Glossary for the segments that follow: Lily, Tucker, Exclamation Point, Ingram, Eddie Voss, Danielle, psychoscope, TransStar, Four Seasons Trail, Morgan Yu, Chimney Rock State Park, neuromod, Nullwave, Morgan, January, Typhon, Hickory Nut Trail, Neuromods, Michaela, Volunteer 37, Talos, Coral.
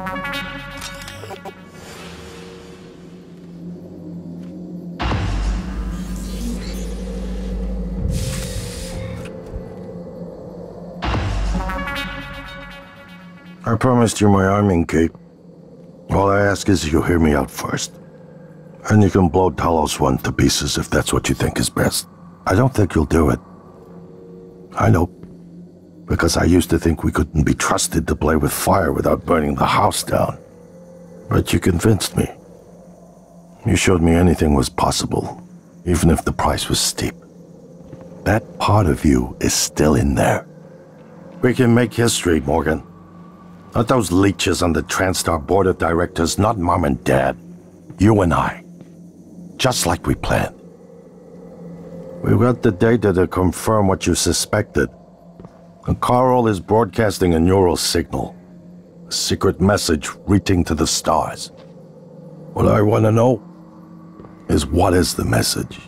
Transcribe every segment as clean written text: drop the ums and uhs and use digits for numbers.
I promised you my arming cape. All I ask is you hear me out first. And you can blow Talos one to pieces if that's what you think is best. I don't think you'll do it. I know. Because I used to think we couldn't be trusted to play with fire without burning the house down. But you convinced me. You showed me anything was possible, even if the price was steep. That part of you is still in there. We can make history, Morgan. Not those leeches on the TransStar board of directors, not Mom and Dad. You and I. Just like we planned. We've got the data to confirm what you suspected. And Coral is broadcasting a neural signal. A secret message reaching to the stars. What I want to know is what is the message?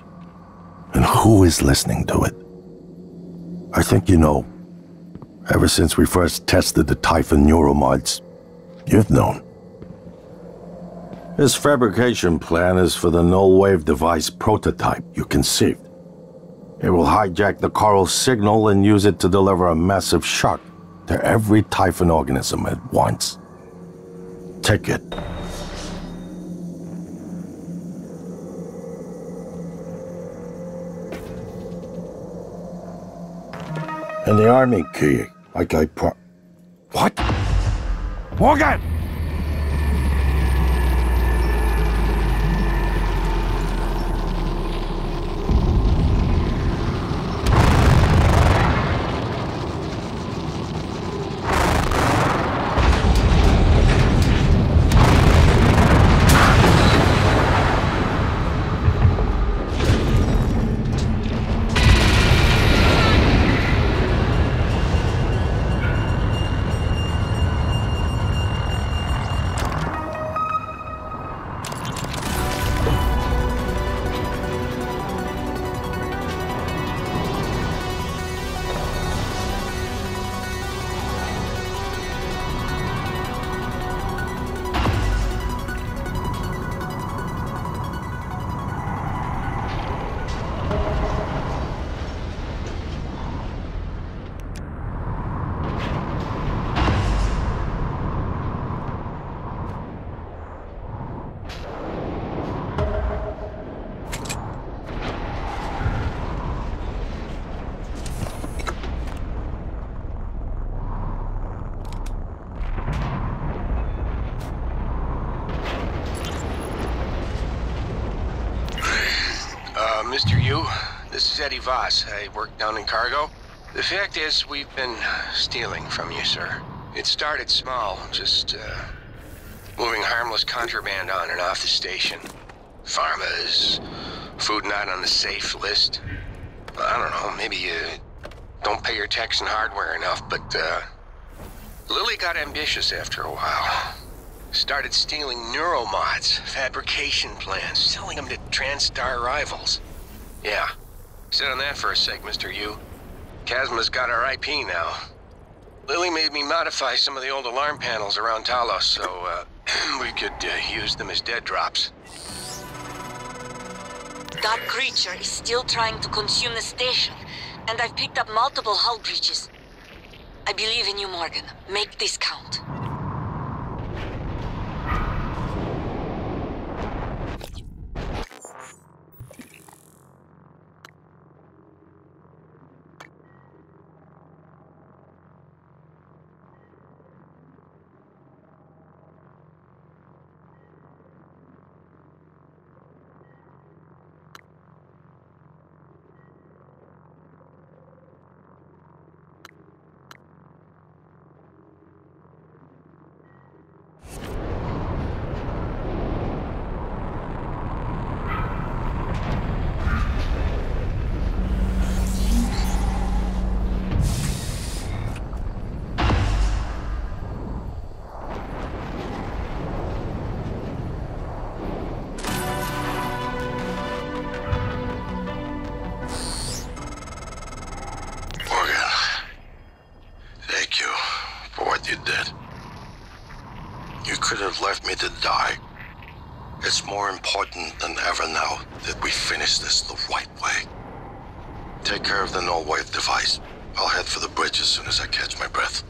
And who is listening to it? I think you know. Ever since we first tested the Typhon Neuromods, you've known. This fabrication plan is for the Nullwave device prototype you conceived. It will hijack the Coral signal and use it to deliver a massive shock to every Typhon organism at once. Take it. And the army key, like I What? Morgan! This is Eddie Voss. I work down in cargo. The fact is, we've been stealing from you, sir. It started small, just moving harmless contraband on and off the station. Pharmas, food not on the safe list. I don't know, maybe you don't pay your tax and hardware enough, but Lily got ambitious after a while. Started stealing neuromods, fabrication plans, selling them to TransStar rivals. Yeah. Sit on that for a sec, Mr. Yu. Chasma's got our IP now. Lily made me modify some of the old alarm panels around Talos, so we could use them as dead drops. That creature is still trying to consume the station, and I've picked up multiple hull breaches. I believe in you, Morgan. Make this count. could have left me to die. It's more important than ever now that we finish this the right way. Take care of the Nullwave device. I'll head for the bridge as soon as I catch my breath.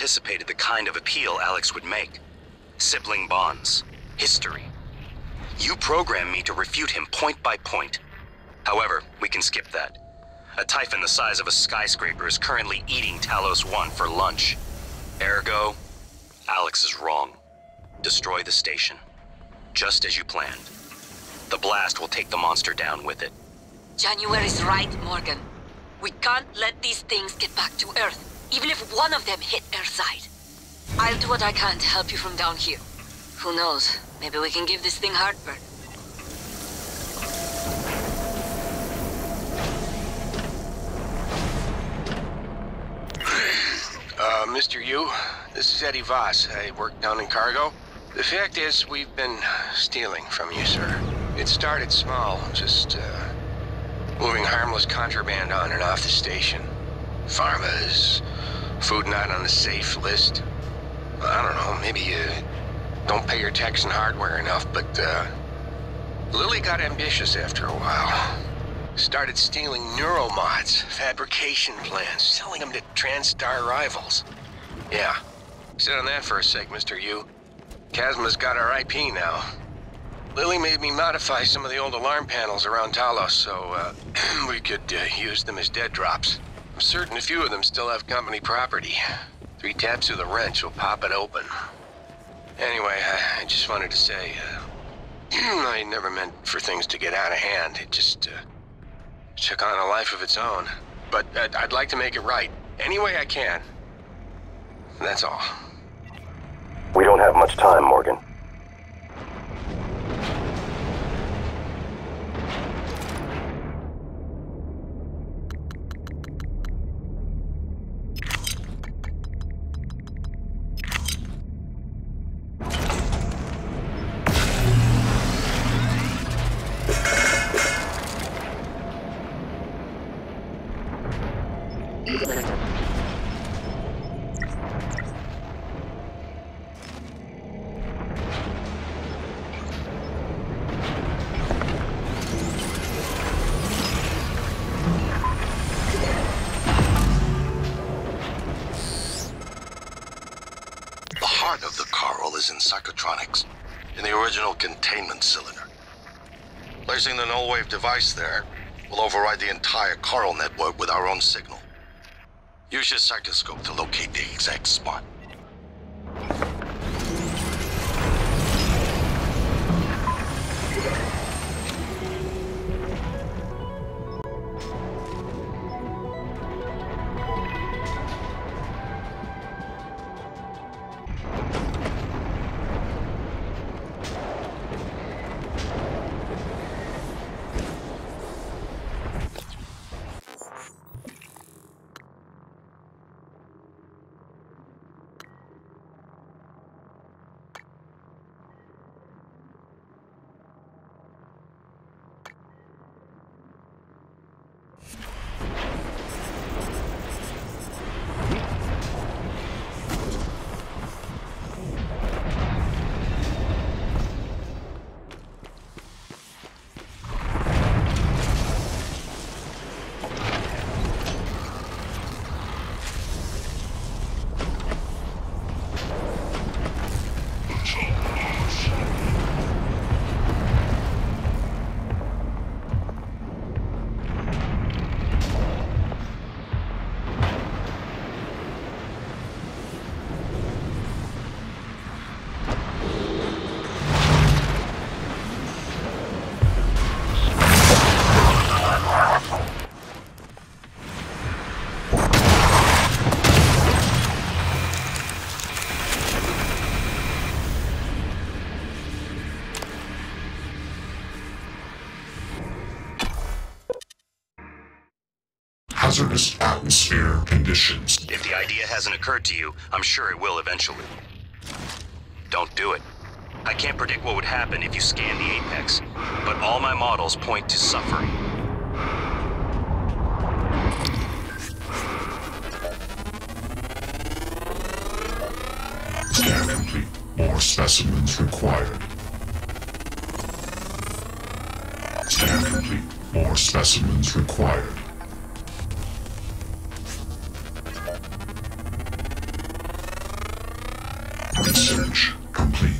Anticipated the kind of appeal Alex would make. Sibling bonds, history. You programmed me to refute him point by point. However, we can skip that. A Typhon the size of a skyscraper is currently eating Talos 1 for lunch. Ergo, Alex is wrong. Destroy the station, just as you planned. The blast will take the monster down with it. January's right, Morgan. We can't let these things get back to Earth. Even if one of them hit Earthside. I'll do what I can to help you from down here. Who knows? Maybe we can give this thing heartburn. Mr. Yu, this is Eddie Voss. I work down in cargo. The fact is, we've been stealing from you, sir. It started small, just moving harmless contraband on and off the station. Farmers, food not on the safe list. I don't know, maybe you don't pay your tax and hardware enough, but Lily got ambitious after a while. Started stealing Neuromods, fabrication plans, selling them to TransStar rivals. Yeah, sit on that for a sec, Mr. Yu. Chasma's got our IP now. Lily made me modify some of the old alarm panels around Talos, so we could use them as dead drops. I'm certain a few of them still have company property. 3 taps of the wrench will pop it open. Anyway, I just wanted to say, I never meant for things to get out of hand. It just took on a life of its own. But I'd like to make it right, any way I can. That's all. We don't have much time, Morgan. Placing the Nullwave device there will override the entire Coral network with our own signal. Use your psychoscope to locate the exact spot. hazardous atmosphere conditions. If the idea hasn't occurred to you, I'm sure it will eventually. Don't do it. I can't predict what would happen if you scan the apex, but all my models point to suffering. Scan complete. More specimens required. Scan complete. More specimens required. Research complete.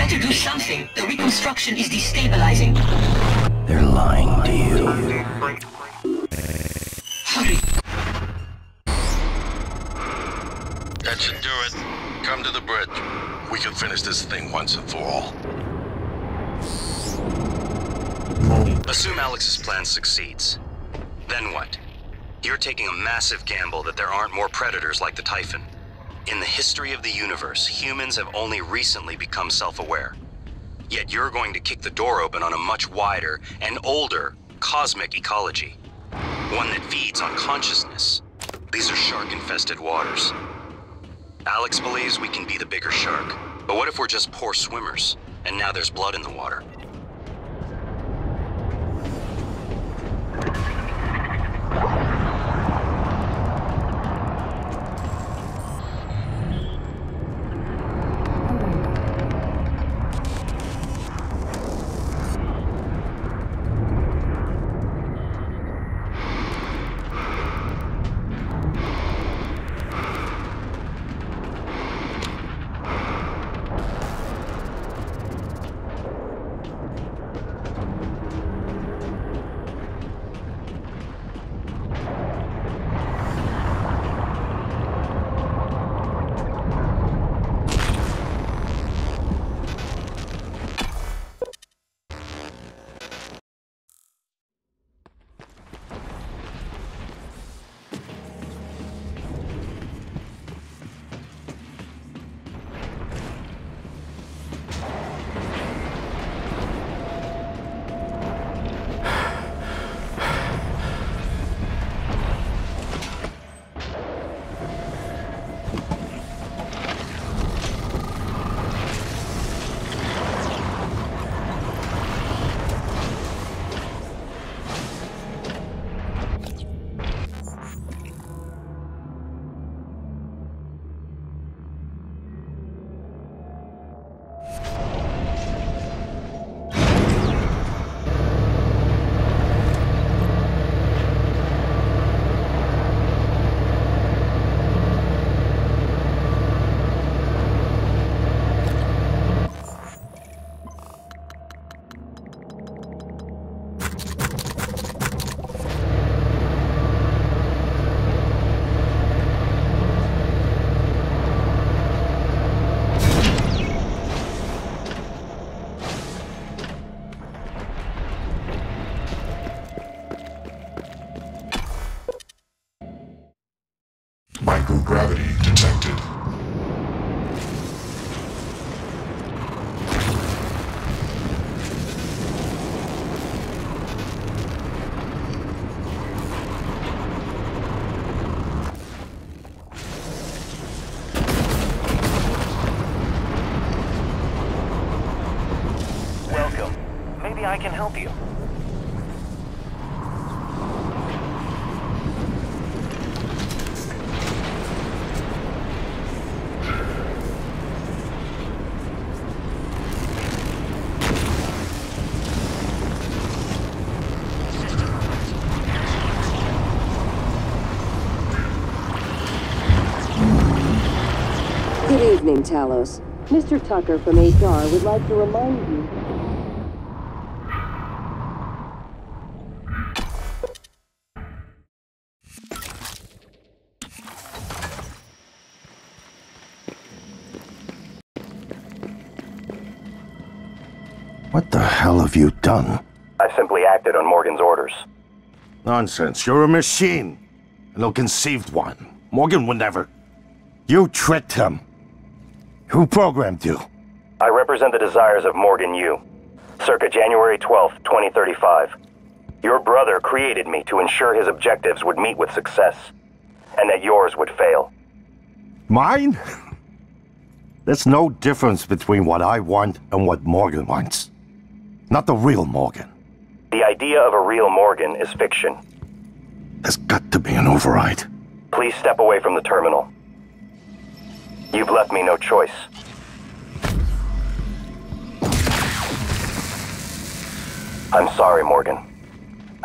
better do something. The reconstruction is destabilizing. They're lying to you. Hurry. That should do it. Come to the bridge. We can finish this thing once and for all. Assume Alex's plan succeeds. Then what? You're taking a massive gamble that there aren't more predators like the Typhon. In the history of the universe, humans have only recently become self-aware. Yet you're going to kick the door open on a much wider and older cosmic ecology. One that feeds on consciousness. These are shark-infested waters. Alex believes we can be the bigger shark. But what if we're just poor swimmers, and now there's blood in the water? Gravity detected. Welcome. Maybe I can help you. Talos. Mr. Tucker from HR would like to remind you. What the hell have you done? I simply acted on Morgan's orders. Nonsense. You're a machine. An ill-conceived one. Morgan would never. You tricked him. Who programmed you? I represent the desires of Morgan Yu, circa January 12th, 2035. Your brother created me to ensure his objectives would meet with success, and that yours would fail. Mine? There's no difference between what I want and what Morgan wants. Not the real Morgan. The idea of a real Morgan is fiction. There's got to be an override. Please step away from the terminal. You've left me no choice. I'm sorry, Morgan.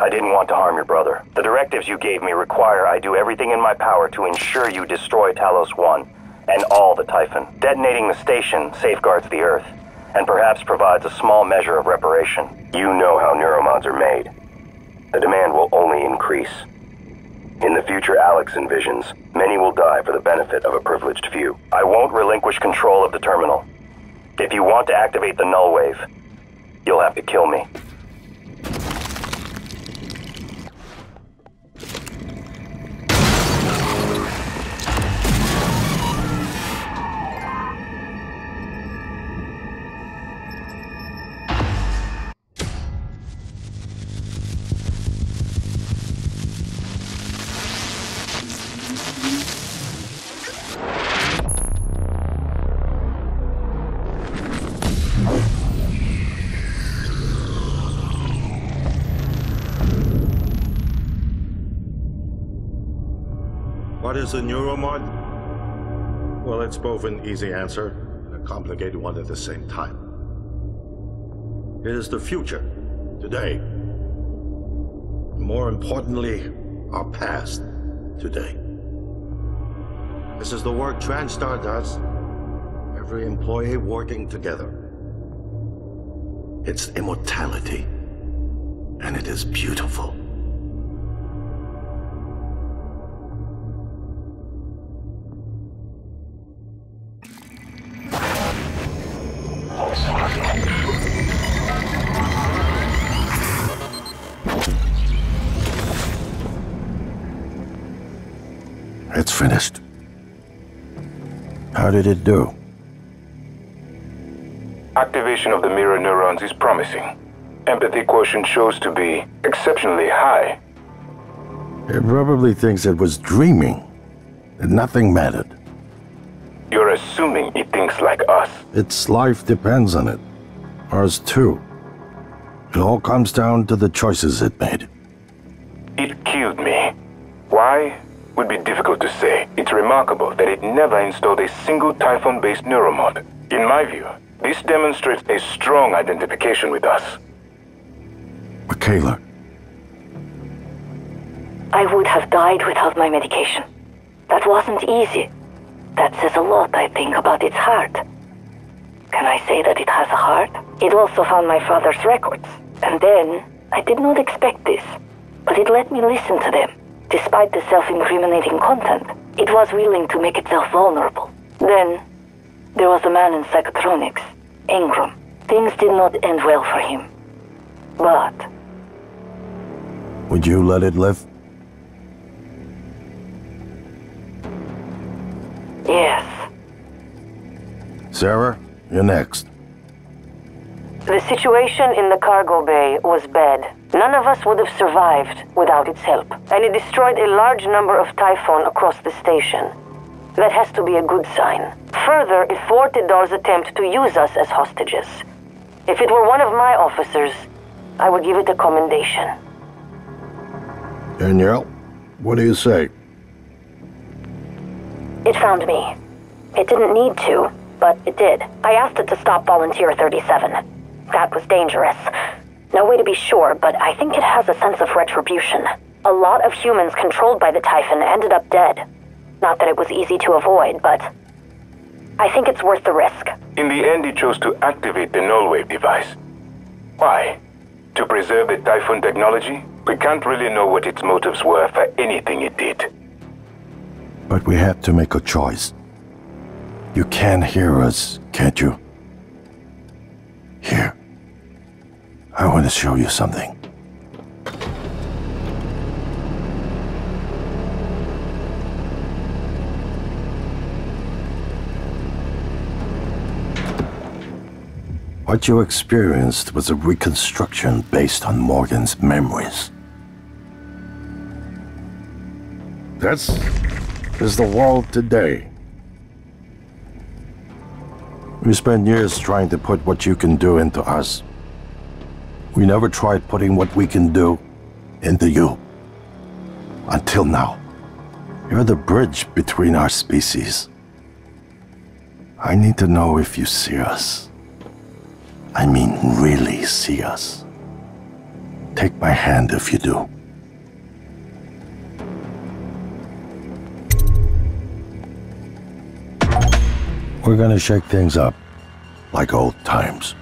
I didn't want to harm your brother. The directives you gave me require I do everything in my power to ensure you destroy Talos One and all the Typhon. Detonating the station safeguards the Earth, and perhaps provides a small measure of reparation. You know how neuromods are made. The demand will only increase. In the future Alex envisions, many will die for the benefit of a privileged few. I won't relinquish control of the terminal. If you want to activate the Nullwave, you'll have to kill me. What is a neuromod? Well, it's both an easy answer and a complicated one at the same time. It is the future, today. More importantly, our past, today. This is the work TransStar does. Every employee working together. It's immortality, and it is beautiful. It's finished. How did it do? Activation of the mirror neurons is promising. Empathy quotient shows to be exceptionally high. It probably thinks it was dreaming, that nothing mattered. You're assuming it thinks like us. Its life depends on it. Ours too. It all comes down to the choices it made. It killed me. Why? Would be difficult to say. It's remarkable that it never installed a single Typhon-based neuromod. In my view, this demonstrates a strong identification with us. Michaela. I would have died without my medication. That wasn't easy. That says a lot, I think, about its heart. Can I say that it has a heart? It also found my father's records. And then, I did not expect this, but it let me listen to them. Despite the self-incriminating content, it was willing to make itself vulnerable. Then, there was a man in psychotronics, Ingram. Things did not end well for him. But... Would you let it live? Yes. Sarah, you're next. The situation in the cargo bay was bad. None of us would have survived without its help, and it destroyed a large number of Typhon across the station. That has to be a good sign. Further, it thwarted Dar's attempt to use us as hostages. If it were one of my officers, I would give it a commendation. Danielle, what do you say? It found me. It didn't need to, but it did. I asked it to stop Volunteer 37. That was dangerous. No way to be sure, but I think it has a sense of retribution. A lot of humans controlled by the Typhon ended up dead. Not that it was easy to avoid, but I think it's worth the risk. In the end, it chose to activate the Nullwave device. Why? To preserve the Typhon technology? We can't really know what its motives were for anything it did. But we had to make a choice. You can hear us, can't you? Here. I want to show you something. What you experienced was a reconstruction based on Morgan's memories. This is the world today. We spent years trying to put what you can do into us. We never tried putting what we can do into you. Until now. You're the bridge between our species. I need to know if you see us. I mean, really see us. Take my hand if you do. We're gonna shake things up. like old times.